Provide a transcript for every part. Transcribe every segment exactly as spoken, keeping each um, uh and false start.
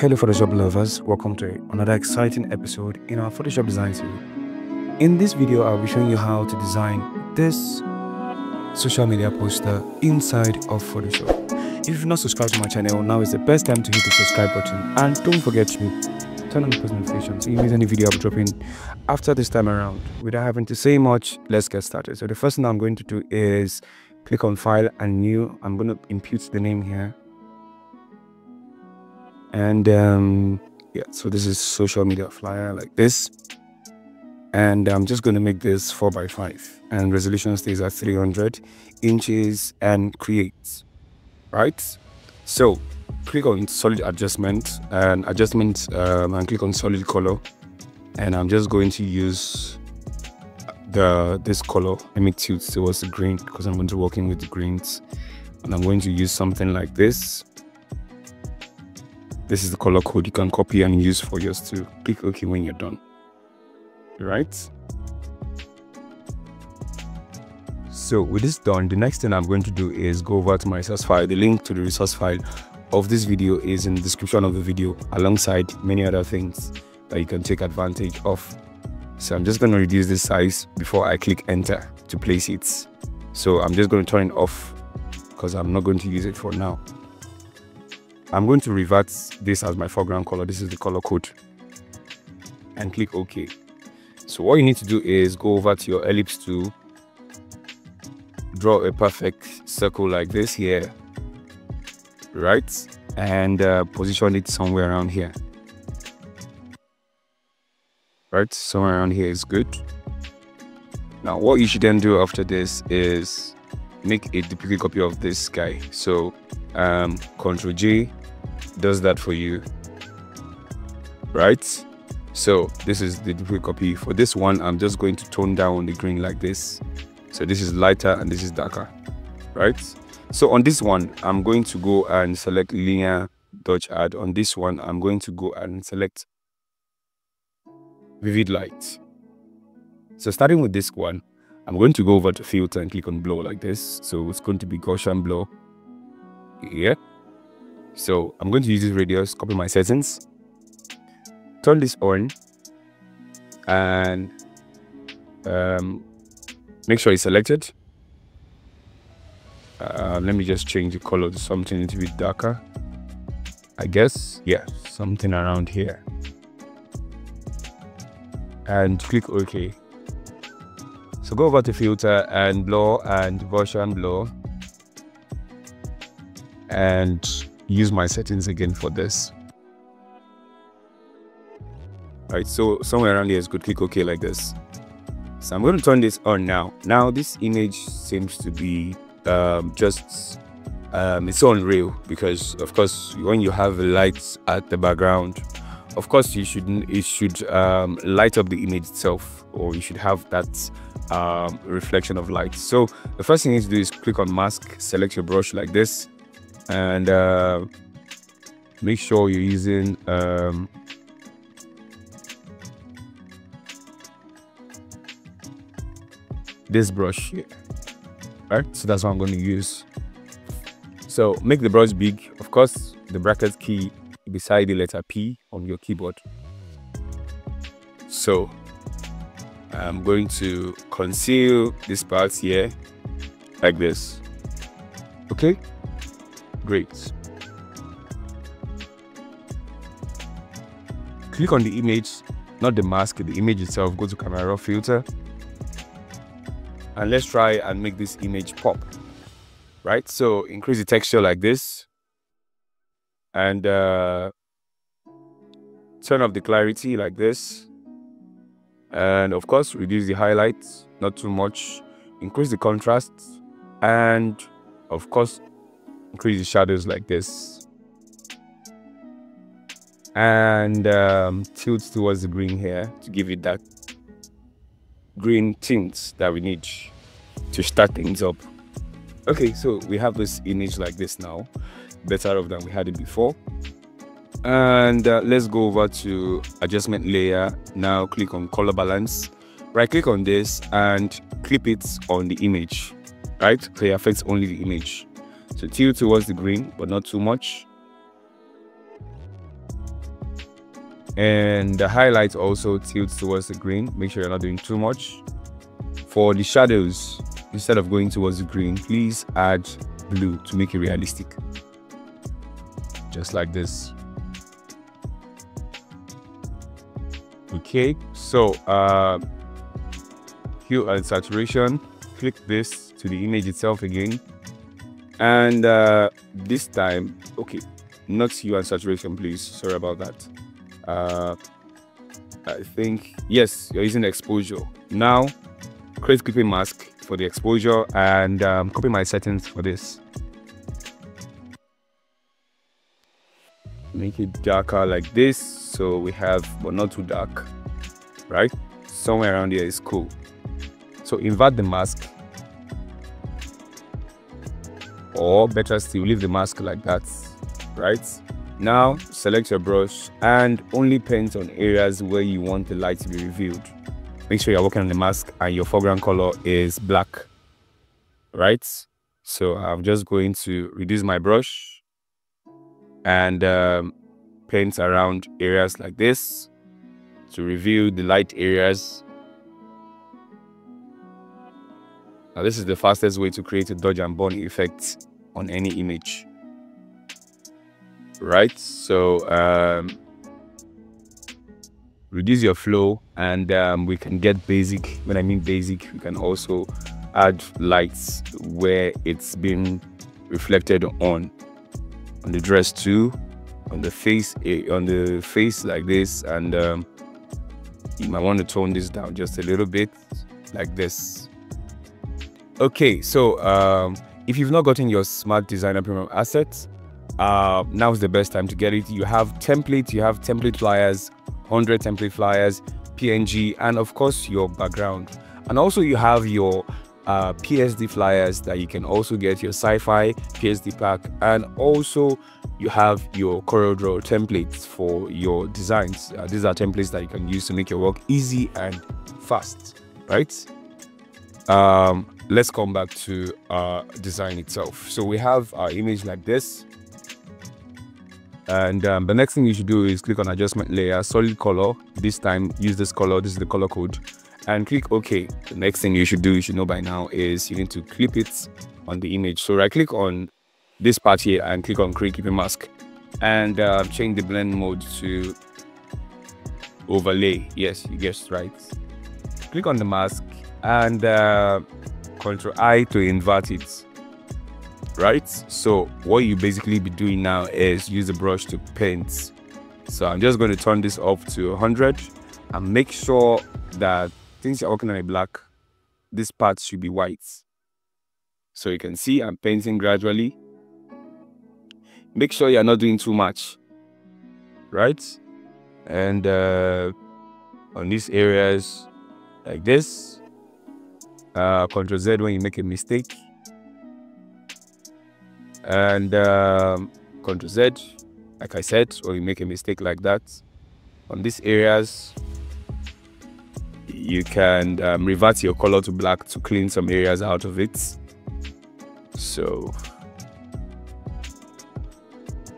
Hello Photoshop lovers, welcome to another exciting episode in our Photoshop design series. In this video, I'll be showing you how to design this social media poster inside of Photoshop. If you've not subscribed to my channel, now is the best time to hit the subscribe button, and don't forget to turn on the post notifications so you miss any video I'm dropping after this time around. Without having to say much, let's get started. So the first thing I'm going to do is click on File and New. I'm going to input the name here. And um yeah, so this is social media flyer like this, and I'm just going to make this four by five and resolution stays at three hundred inches and create. Right, so click on solid adjustment and adjustment um, and click on solid color, and I'm just going to use the this color. Let me tilt towards the green because I'm going to work in with the greens, and I'm going to use something like this. This is the color code you can copy and use for yours too. Click OK when you're done. Right? So with this done, the next thing I'm going to do is go over to my resource file. The link to the resource file of this video is in the description of the video, alongside many other things that you can take advantage of. So I'm just going to reduce the size before I click enter to place it. So I'm just going to turn it off because I'm not going to use it for now. I'm going to revert this as my foreground color. This is the color code, and click OK. So what you need to do is go over to your ellipse tool, draw a perfect circle like this here, right? And uh, position it somewhere around here, right? Somewhere around here is good. Now what you should then do after this is make a duplicate copy of this guy. So um, Ctrl J does that for you, right? So this is the duplicate copy. For this one, I'm just going to tone down the green like this. So this is lighter and this is darker, right? So on this one, I'm going to go and select linear dodge add. On this one, I'm going to go and select vivid light. So starting with this one, I'm going to go over to filter and click on blur like this. So it's going to be Gaussian blur here. So I'm going to use this radius, copy my settings, turn this on, and um, make sure it's selected. Uh, let me just change the color to something a little bit darker, I guess. Yeah, something around here, and click OK. So go over to filter and blur and Gaussian blur, and use my settings again for this. All right, so somewhere around here is good. Click OK like this. So I'm going to turn this on now. Now this image seems to be um, just um, it's on real, because of course when you have lights at the background, of course you shouldn't. It should um, light up the image itself, or you should have that Um, reflection of light. So the first thing you need to do is click on mask, select your brush like this, and uh, make sure you're using um, this brush here. Right, so that's what I'm going to use. So make the brush big, of course the bracket key beside the letter P on your keyboard. So I'm going to conceal this part here like this. Okay, great. Click on the image, not the mask, the image itself. Go to camera raw filter, and let's try and make this image pop. Right, so increase the texture like this, and uh, turn up the clarity like this. And of course, reduce the highlights, not too much. Increase the contrast, and of course, increase the shadows like this. And um, tilt towards the green here to give it that green tint that we need to start things up. Okay, so we have this image like this now, better off than we had it before. And uh, let's go over to adjustment layer now. Click on color balance, right click on this and clip it on the image. Right, so it affects only the image. So tilt towards the green, but not too much. and the highlight also tilts towards the green. Make sure you're not doing too much. For the shadows, instead of going towards the green, please add blue to make it realistic, just like this. Okay, so uh, hue and saturation, click this to the image itself again, and uh, this time, okay, not hue and saturation, please, sorry about that. uh, I think, yes, you're using exposure. Now create clipping mask for the exposure, and um, copy my settings for this. Make it darker like this, so we have, but not too dark, right? Somewhere around here is cool. So invert the mask, or better still, leave the mask like that, right? Now select your brush and only paint on areas where you want the light to be revealed. Make sure you're working on the mask and your foreground color is black, right? So I'm just going to reduce my brush and um, paint around areas like this to reveal the light areas. Now this is the fastest way to create a dodge and burn effect on any image, right? So um, reduce your flow, and um, we can get basic. When I mean basic, we can also add lights where it's been reflected on. On the dress too, on the face, on the face like this, and um, you might want to tone this down just a little bit, like this. Okay, so um, if you've not gotten your Smart Designer Premium Assets, uh, now is the best time to get it. You have templates, you have template flyers, one hundred template flyers, P N G, and of course your background, and also you have your Uh, P S D flyers that you can also get, your sci-fi P S D pack, and also you have your CorelDRAW templates for your designs. Uh, these are templates that you can use to make your work easy and fast, right? Um, let's come back to uh, design itself. So we have our image like this, and um, the next thing you should do is click on adjustment layer, solid color. This time use this color, this is the color code, and click OK. The next thing you should do, you should know by now, is you need to clip it on the image. So right click on this part here and click on create clipping mask, and uh, change the blend mode to overlay. Yes, you guessed right. Click on the mask and uh, Ctrl I to invert it, right? So what you basically be doing now is use the brush to paint. So I'm just going to turn this up to one hundred and make sure that since you're working on a black, this part should be white. So you can see I'm painting gradually. Make sure you're not doing too much, right? And uh, on these areas like this, uh, Ctrl Z when you make a mistake, and um, Ctrl Z, like I said, or you make a mistake like that. On these areas, you can um, revert your color to black to clean some areas out of it. So,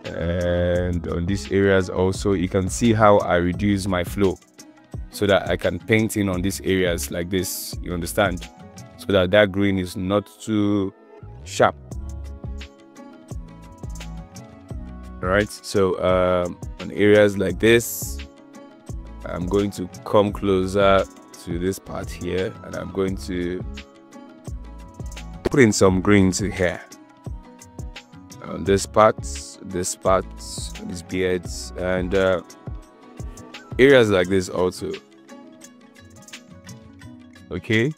and on these areas also, you can see how I reduce my flow so that I can paint in on these areas like this, you understand? So that that green is not too sharp. All right, so um, on areas like this, I'm going to come closer to this part here, and I'm going to put in some greens here. On this part, this part, these beards, and uh, areas like this also. Okay.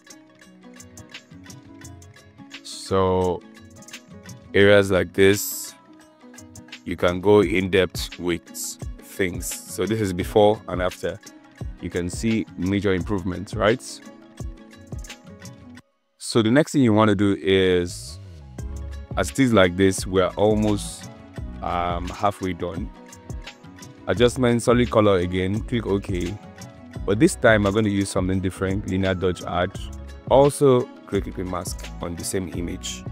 So areas like this, you can go in depth with things. So this is before and after. You can see major improvements, right? So the next thing you want to do is, as it is like this, we're almost um, halfway done. Adjustment, solid color again, click OK. But this time I'm going to use something different, linear dodge add. Also click clipping mask on the same image.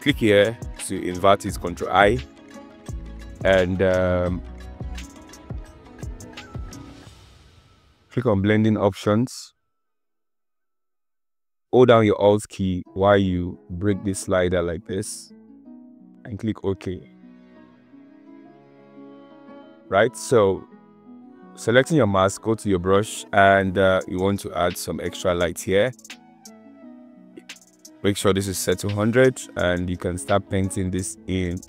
Click here to invert it, Ctrl I, and um, Click on blending options. Hold down your Alt key while you break this slider like this and click OK. Right, so selecting your mask, go to your brush and uh, you want to add some extra light here. Make sure this is set to one hundred and you can start painting this in.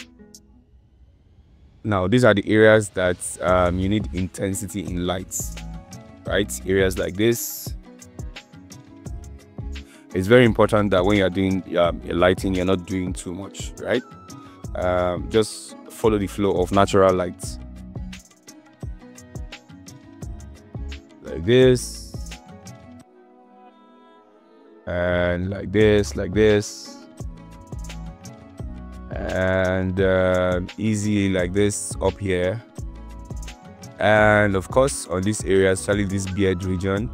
Now, these are the areas that um, you need intensity in lights, right? Areas like this. It's very important that when you're doing um, your lighting, you're not doing too much, right? Um, just follow the flow of natural light. Like this. And like this, like this. And uh, easy like this up here, and of course on this area, especially this beard region,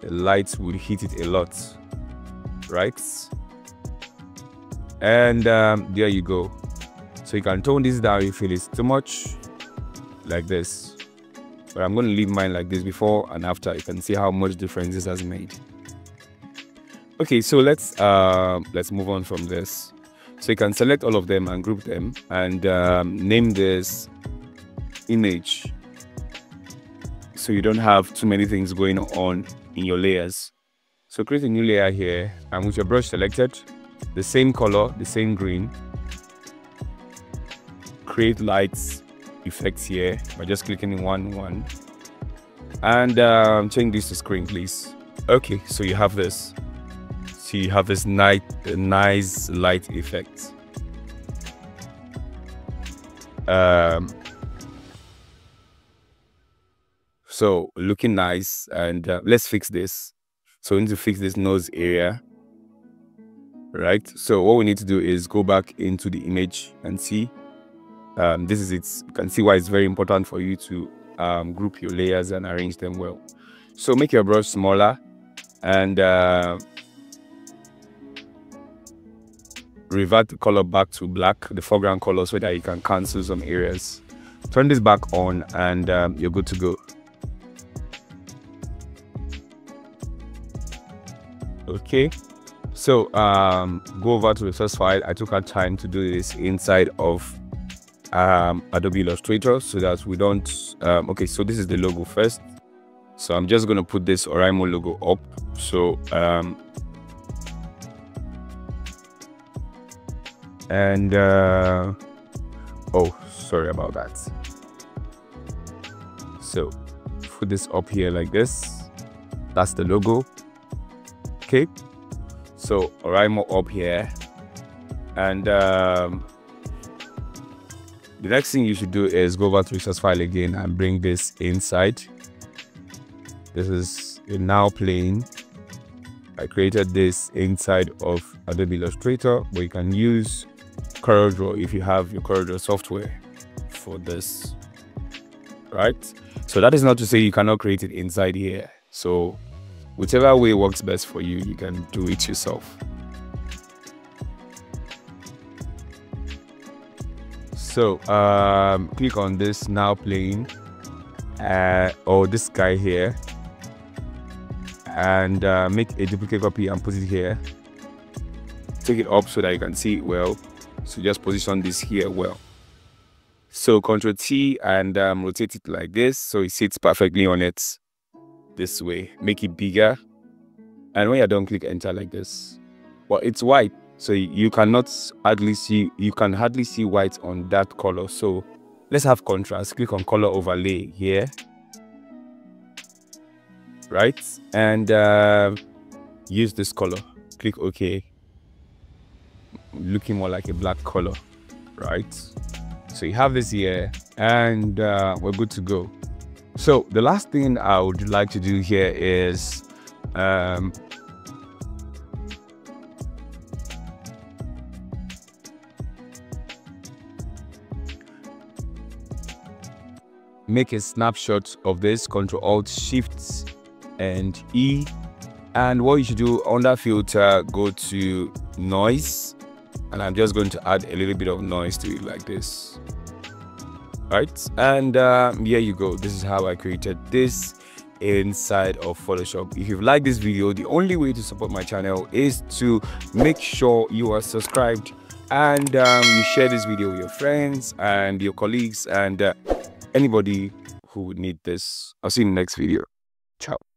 the lights will hit it a lot, right? And um, there you go. So you can tone this down if it is too much, like this, but I'm going to leave mine like this. Before and after, you can see how much difference this has made. Okay, so let's uh, let's move on from this. So you can select all of them and group them and um, name this image, so you don't have too many things going on in your layers. So create a new layer here, and with your brush selected, the same color, the same green, create lights effects here by just clicking in one one and um, change this to screen, please. Okay, so you have this. So you have this nice, nice light effect. Um, so looking nice, and uh, let's fix this. So we need to fix this nose area, right? So what we need to do is go back into the image and see. Um, this is it. You can see why it's very important for you to um, group your layers and arrange them well. So make your brush smaller and uh, revert the color back to black, the foreground color, so that you can cancel some areas. Turn this back on and um, you're good to go. Okay, so um, go over to the source file. I took our time to do this inside of um, Adobe Illustrator so that we don't, um, okay, so this is the logo first. So I'm just gonna put this Oraimo logo up. So, um, and uh oh, sorry about that. So put this up here like this. That's the logo. Okay, so Oraimo up here, and um the next thing you should do is go over to resource file again and bring this inside. This is now playing. I created this inside of Adobe Illustrator, but you can use CorelDRAW if you have your CorelDRAW software for this, right? So that is not to say you cannot create it inside here. So whichever way works best for you, you can do it yourself. So um, click on this now playing, uh, or this guy here, and uh, make a duplicate copy and put it here. Take it up so that you can see it well. So just position this here well. So Control T and um, rotate it like this so it sits perfectly on it this way. Make it bigger, and when you're done, click enter like this. Well, it's white, so you cannot hardly see you can hardly see white on that color. So let's have contrast. Click on color overlay here, right, and uh, use this color. Click OK. Looking more like a black color, right? So you have this here, and uh, we're good to go. So the last thing I would like to do here is um, make a snapshot of this. Control Alt Shift and E, and what you should do under filter, go to noise, and I'm just going to add a little bit of noise to it like this, right? And um, here you go. This is how I created this. inside of Photoshop. If you've liked this video, the only way to support my channel is to make sure you are subscribed and um, you share this video with your friends and your colleagues and uh, anybody who would need this. I'll see you in the next video. Ciao.